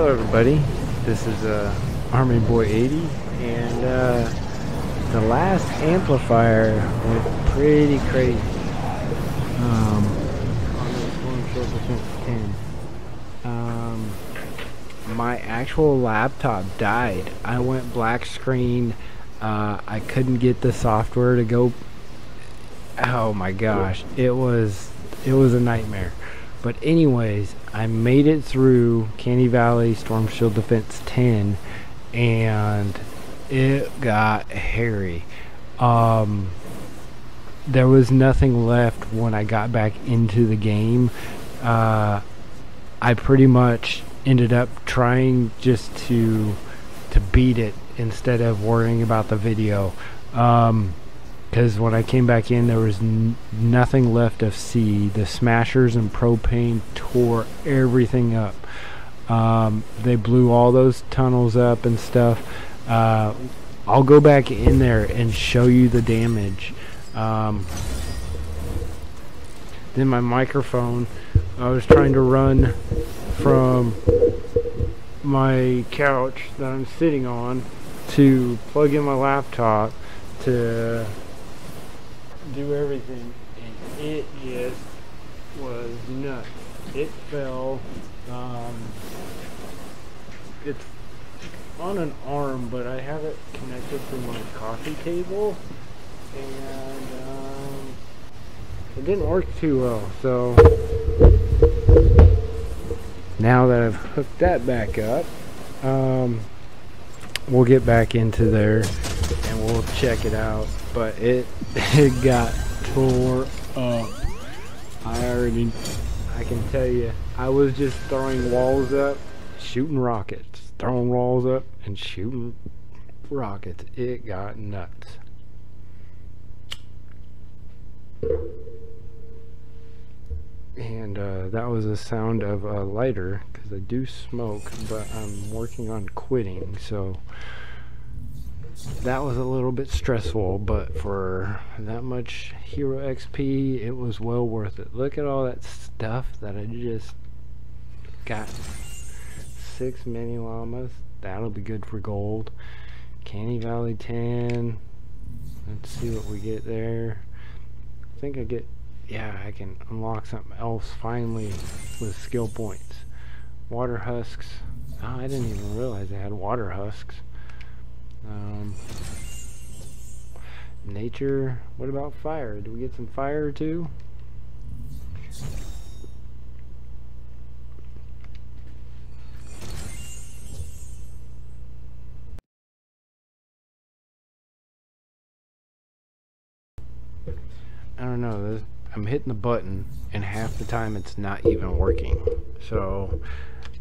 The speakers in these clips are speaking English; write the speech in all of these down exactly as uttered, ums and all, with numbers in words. Hello everybody, this is uh, Army Boy eighty, and uh, the last amplifier went pretty crazy um, on this Storm Shield Defense ten. Um, my actual laptop died. I went black screen, uh, I couldn't get the software to go. Oh my gosh, it was, it was a nightmare. But anyways, I made it through Canny Valley Storm Shield Defense ten, and it got hairy. Um, there was nothing left when I got back into the game. Uh, I pretty much ended up trying just to to beat it instead of worrying about the video. Um, Because when I came back in, there was n nothing left of C. The smashers and propane tore everything up. Um, they blew all those tunnels up and stuff. Uh, I'll go back in there and show you the damage. Um, then my microphone. I was trying to run from my couch that I'm sitting on to plug in my laptop to do everything, and it just was nuts. It fell. Um, it's on an arm, but I have it connected to my coffee table, and um, it didn't work too well. So now that I've hooked that back up, um, we'll get back into there and we'll check it out. But it it got tore up. I already, I can tell you, I was just throwing walls up, shooting rockets, throwing walls up and shooting rockets. It got nuts. And uh, that was the sound of a lighter, because I do smoke, but I'm working on quitting, so that was a little bit stressful, but for that much hero X P, it was well worth it. Look at all that stuff that I just got. Six mini llamas, that'll be good for gold. Canny Valley ten, let's see what we get there. I think I get, yeah, I can unlock something else finally with skill points. Water husks, oh, I didn't even realize I had water husks. Um, nature, what about fire? Do we get some fire too? I don't know, this, I'm hitting the button and half the time it's not even working, so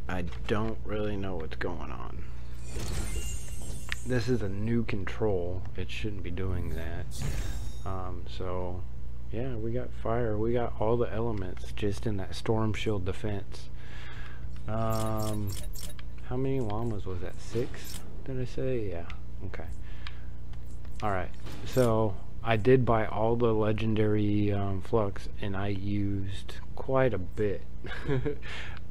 I don't really know what's going on. This is a new control, it shouldn't be doing that. Um, so yeah, we got fire, we got all the elements just in that Storm Shield Defense. Um, how many llamas was that, six did I say? Yeah, okay. Alright, so I did buy all the legendary um, flux, and I used quite a bit.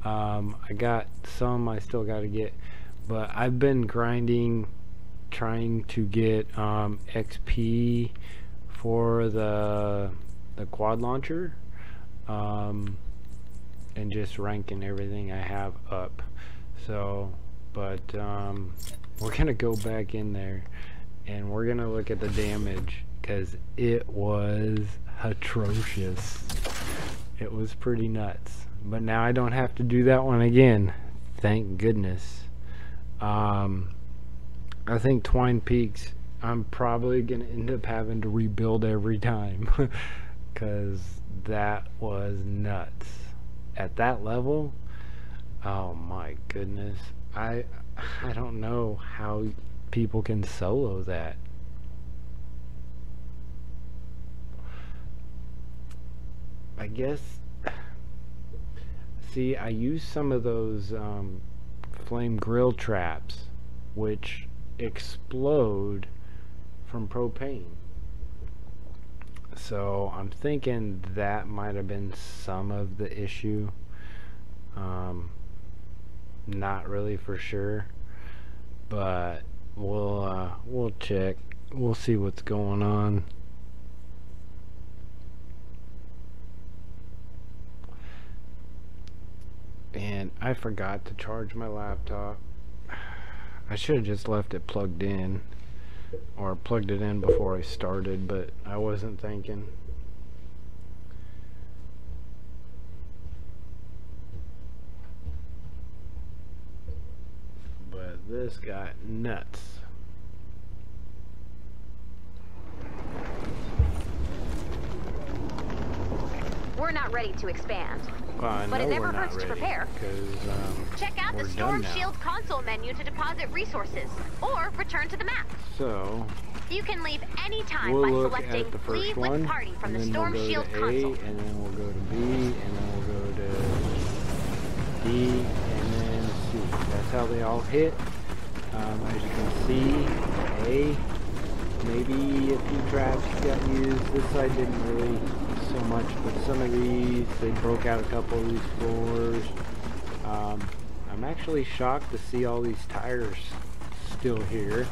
um, I got some I still got to get, but I've been grinding, trying to get um, X P for the the quad launcher, um, and just ranking everything I have up. So but um, we're gonna go back in there and we're gonna look at the damage, because it was atrocious. It was pretty nuts, but now I don't have to do that one again, thank goodness. um, I think Twine Peaks, I'm probably going to end up having to rebuild every time, because that was nuts. At that level, oh my goodness, I I don't know how people can solo that. I guess, see, I used some of those um, Flame Grill Traps, which explode from propane, so I'm thinking that might have been some of the issue. Um, not really for sure, but we'll uh, we'll check. We'll see what's going on. And I forgot to charge my laptop. I should have just left it plugged in, or plugged it in before I started, but I wasn't thinking. But this got nuts. We're not ready to expand. Well, but it never hurts to prepare. Um, Check out the Storm Shield console menu to deposit resources or return to the map. So you can leave any time we'll by selecting Leave one, with Party from the Storm we'll Shield A, console. And then we'll go to B, and then we'll go to D, and then C. That's how they all hit. Um, as you can see, A, maybe a few traps got used. This side didn't really so much, but some of these, they broke out a couple of these floors. um, I'm actually shocked to see all these tires still here.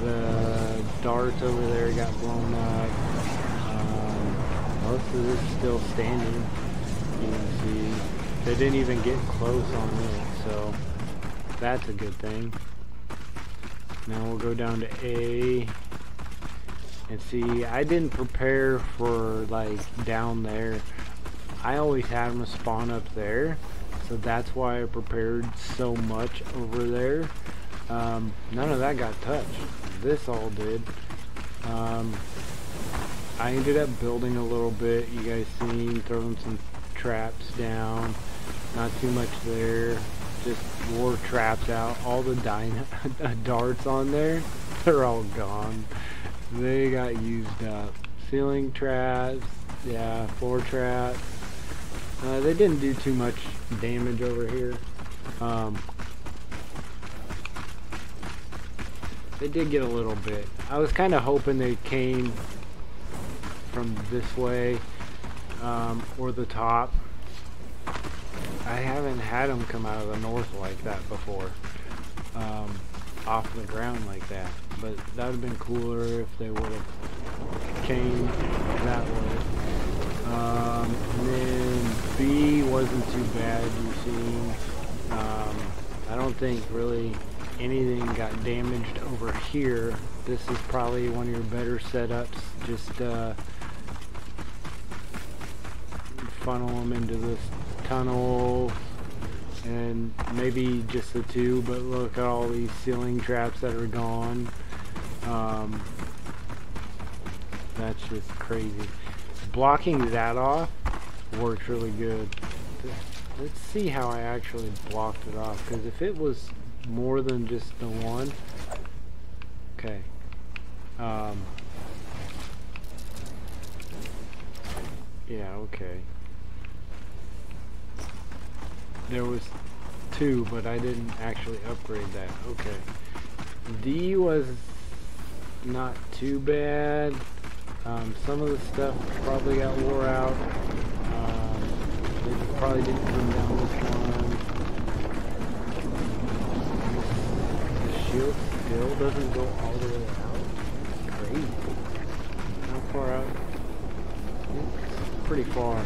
The darts over there got blown up. Um, most of this is still standing. You can see they didn't even get close on this, so that's a good thing. Now we'll go down to A. And see, I didn't prepare for, like, down there. I always had them spawn up there, so that's why I prepared so much over there. Um, none of that got touched. This all did. Um, I ended up building a little bit. You guys seen, throwing some traps down. Not too much there. Just wore traps out. All the dyna darts on there, they're all gone. They got used up. Ceiling traps, yeah, floor traps. Uh, they didn't do too much damage over here. Um, they did get a little bit. I was kind of hoping they came from this way, um, or the top. I haven't had them come out of the north like that before. Um, off the ground like that, but that would have been cooler if they would have came that way. Um, and then B wasn't too bad. You see, um, I don't think really anything got damaged over here. This is probably one of your better setups. Just uh, funnel them into this tunnel. And maybe just the two, but look at all these ceiling traps that are gone. Um, that's just crazy. Blocking that off worked really good. Let's see how I actually blocked it off, because if it was more than just the one, okay. Um, yeah, okay. There was two, but I didn't actually upgrade that. Okay. D was not too bad. Um, some of the stuff probably got wore out. Um, it probably didn't come down this one. The shield still doesn't go all the way out. Crazy. How far out? It's pretty far.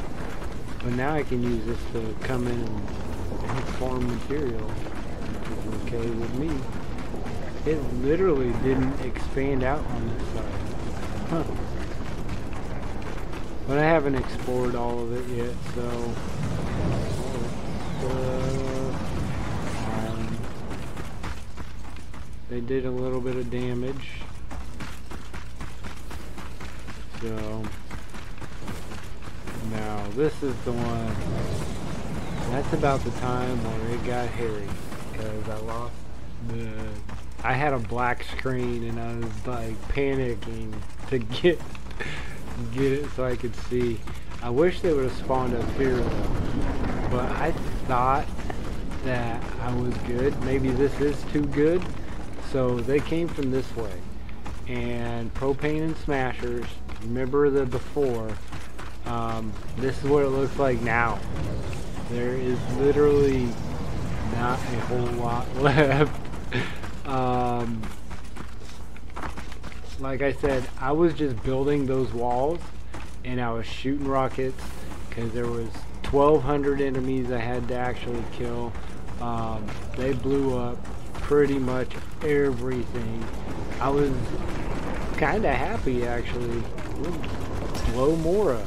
But now I can use this to come in and farm material, which is okay with me. It literally didn't expand out on this side, huh. But I haven't explored all of it yet, so uh, um, they did a little bit of damage, so now this is the one. That's about the time where it got hairy, because I lost the... I had a black screen and I was like panicking to get get it so I could see. I wish they would have spawned up here though, but I thought that I was good. Maybe this is too good. So they came from this way, and propane and smashers, remember the before, um, this is what it looks like now. There is literally not a whole lot left. um, like I said, I was just building those walls and I was shooting rockets because there was twelve hundred enemies I had to actually kill. Um, they blew up pretty much everything. I was kind of happy actually. Ooh, blow more up.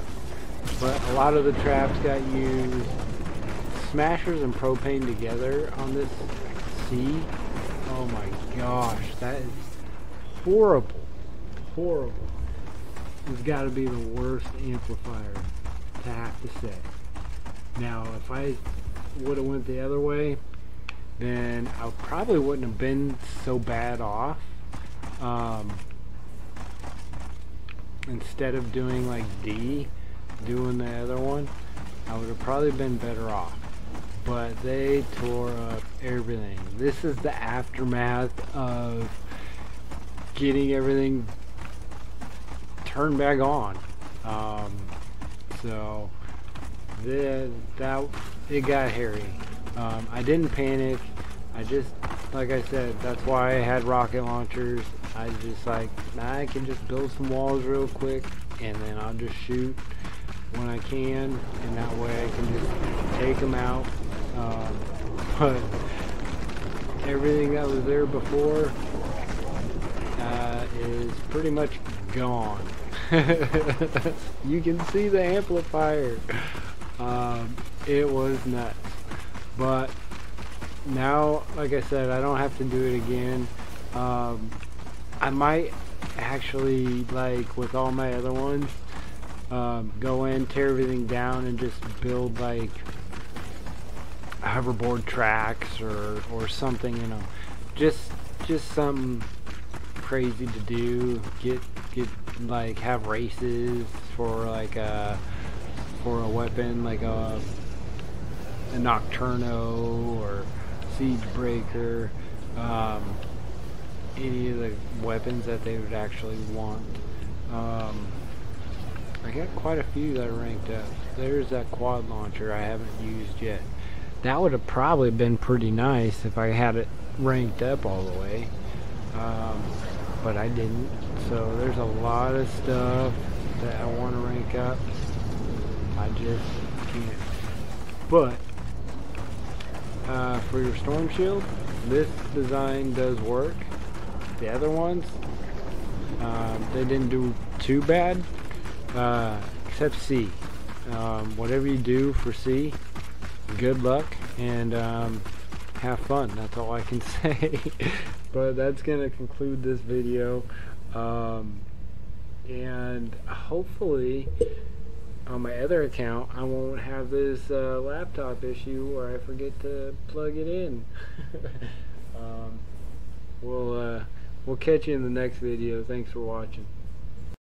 But a lot of the traps got used. Smashers and propane together on this sea. Oh my gosh, that is horrible. Horrible. It's got to be the worst amplifier to have to say. Now, if I would have went the other way, then I probably wouldn't have been so bad off. Um, instead of doing like D, doing the other one, I would have probably been better off. But they tore up everything. This is the aftermath of getting everything turned back on. Um, so the, that it got hairy. Um, I didn't panic. I just, like I said, that's why I had rocket launchers. I just like, I can just build some walls real quick and then I'll just shoot when I can, and that way I can just take them out. Um, but everything that was there before uh, is pretty much gone. You can see the amplifier. Um, it was nuts. But now, like I said, I don't have to do it again. Um, I might actually, like with all my other ones, Um, go in, tear everything down, and just build like hoverboard tracks or or something, you know, just just something crazy to do. Get get like have races for like a for a weapon like a a Nocturno or Siegebreaker, um, any of the weapons that they would actually want. Um, I got quite a few that are ranked up. There's that quad launcher I haven't used yet. That would have probably been pretty nice if I had it ranked up all the way. Um, but I didn't. So there's a lot of stuff that I want to rank up. I just can't. But uh, for your storm shield, this design does work. The other ones, um, they didn't do too bad. Uh, except C. Um, whatever you do for C, good luck and um, have fun. That's all I can say. But that's going to conclude this video. Um, and hopefully on my other account I won't have this uh, laptop issue where I forget to plug it in. um, we'll, uh, we'll catch you in the next video. Thanks for watching.